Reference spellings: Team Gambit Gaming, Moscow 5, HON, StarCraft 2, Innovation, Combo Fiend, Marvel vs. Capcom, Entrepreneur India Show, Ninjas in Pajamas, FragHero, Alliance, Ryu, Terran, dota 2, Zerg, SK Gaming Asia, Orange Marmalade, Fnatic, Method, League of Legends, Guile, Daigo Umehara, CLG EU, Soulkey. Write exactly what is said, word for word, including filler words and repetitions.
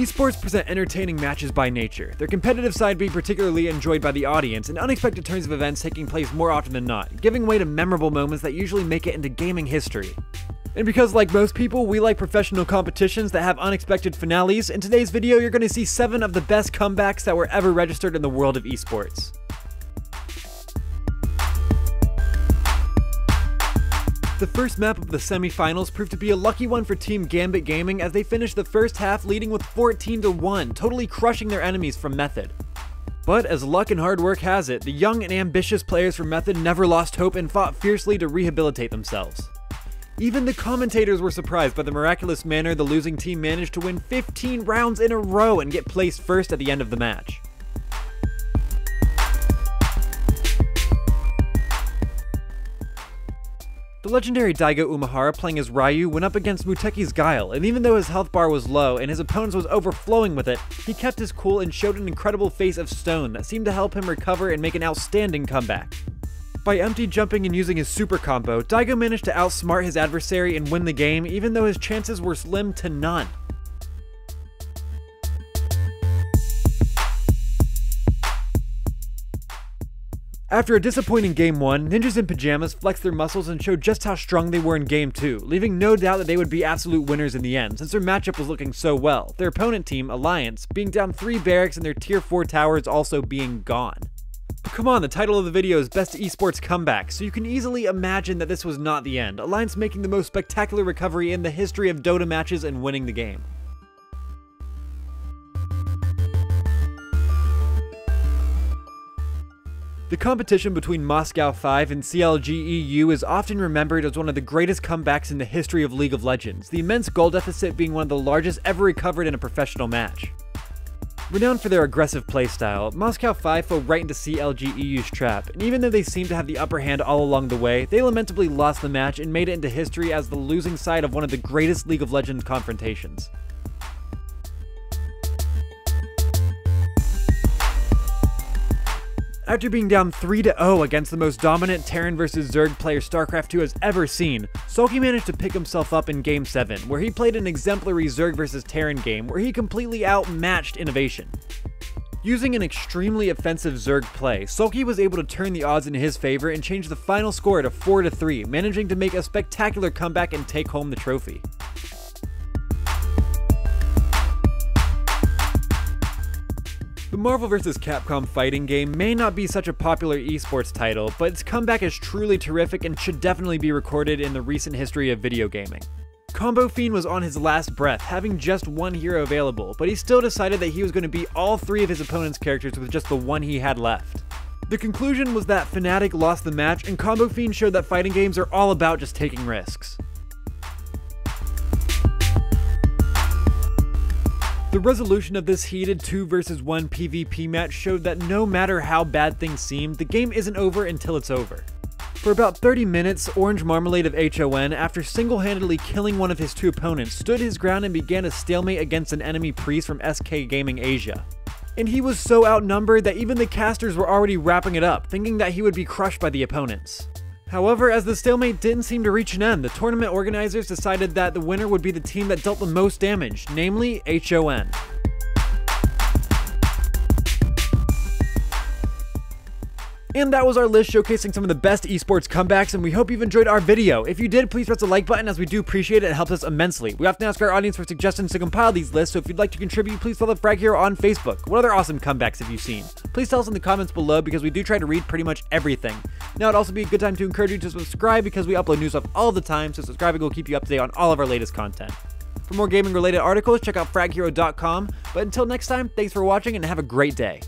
Esports present entertaining matches by nature, their competitive side being particularly enjoyed by the audience, and unexpected turns of events taking place more often than not, giving way to memorable moments that usually make it into gaming history. And because like most people, we like professional competitions that have unexpected finales, in today's video you're going to see seven of the best comebacks that were ever registered in the world of esports. The first map of the semi-finals proved to be a lucky one for Team Gambit Gaming as they finished the first half leading with fourteen to one, totally crushing their enemies from Method. But as luck and hard work has it, the young and ambitious players from Method never lost hope and fought fiercely to rehabilitate themselves. Even the commentators were surprised by the miraculous manner the losing team managed to win fifteen rounds in a row and get placed first at the end of the match. The legendary Daigo Umehara playing as Ryu went up against Muteki's Guile, and even though his health bar was low and his opponents was overflowing with it, he kept his cool and showed an incredible face of stone that seemed to help him recover and make an outstanding comeback. By empty jumping and using his super combo, Daigo managed to outsmart his adversary and win the game even though his chances were slim to none. After a disappointing Game one, Ninjas in Pajamas flexed their muscles and showed just how strong they were in Game two, leaving no doubt that they would be absolute winners in the end, since their matchup was looking so well, their opponent team, Alliance, being down three barracks and their tier four towers also being gone. But come on, the title of the video is Best Esports Comeback, so you can easily imagine that this was not the end, Alliance making the most spectacular recovery in the history of Dota matches and winning the game. The competition between Moscow five and C L G E U is often remembered as one of the greatest comebacks in the history of League of Legends, the immense goal deficit being one of the largest ever recovered in a professional match. Renowned for their aggressive playstyle, Moscow five fell right into C L G E U's trap, and even though they seemed to have the upper hand all along the way, they lamentably lost the match and made it into history as the losing side of one of the greatest League of Legends confrontations. After being down three to zero against the most dominant Terran versus. Zerg player StarCraft two has ever seen, Soulkey managed to pick himself up in Game seven, where he played an exemplary Zerg versus. Terran game where he completely outmatched Innovation. Using an extremely offensive Zerg play, Soulkey was able to turn the odds in his favor and change the final score to four to three, managing to make a spectacular comeback and take home the trophy. The Marvel versus. Capcom fighting game may not be such a popular esports title, but its comeback is truly terrific and should definitely be recorded in the recent history of video gaming. Combo Fiend was on his last breath, having just one hero available, but he still decided that he was going to beat all three of his opponent's characters with just the one he had left. The conclusion was that Fnatic lost the match, and Combo Fiend showed that fighting games are all about just taking risks. The resolution of this heated two versus one PvP match showed that no matter how bad things seem, the game isn't over until it's over. For about thirty minutes, Orange Marmalade of H O N, after single-handedly killing one of his two opponents, stood his ground and began a stalemate against an enemy priest from S K Gaming Asia. And he was so outnumbered that even the casters were already wrapping it up, thinking that he would be crushed by the opponents. However, as the stalemate didn't seem to reach an end, the tournament organizers decided that the winner would be the team that dealt the most damage, namely H O N. And that was our list showcasing some of the best esports comebacks, and we hope you've enjoyed our video. If you did, please press the like button as we do appreciate it and it helps us immensely. We often ask our audience for suggestions to compile these lists, so if you'd like to contribute, please follow Frag Hero on Facebook. What other awesome comebacks have you seen? Please tell us in the comments below because we do try to read pretty much everything. Now it'd also be a good time to encourage you to subscribe because we upload new stuff all the time, so subscribing will keep you up to date on all of our latest content. For more gaming related articles, check out Frag Hero dot com, but until next time, thanks for watching and have a great day.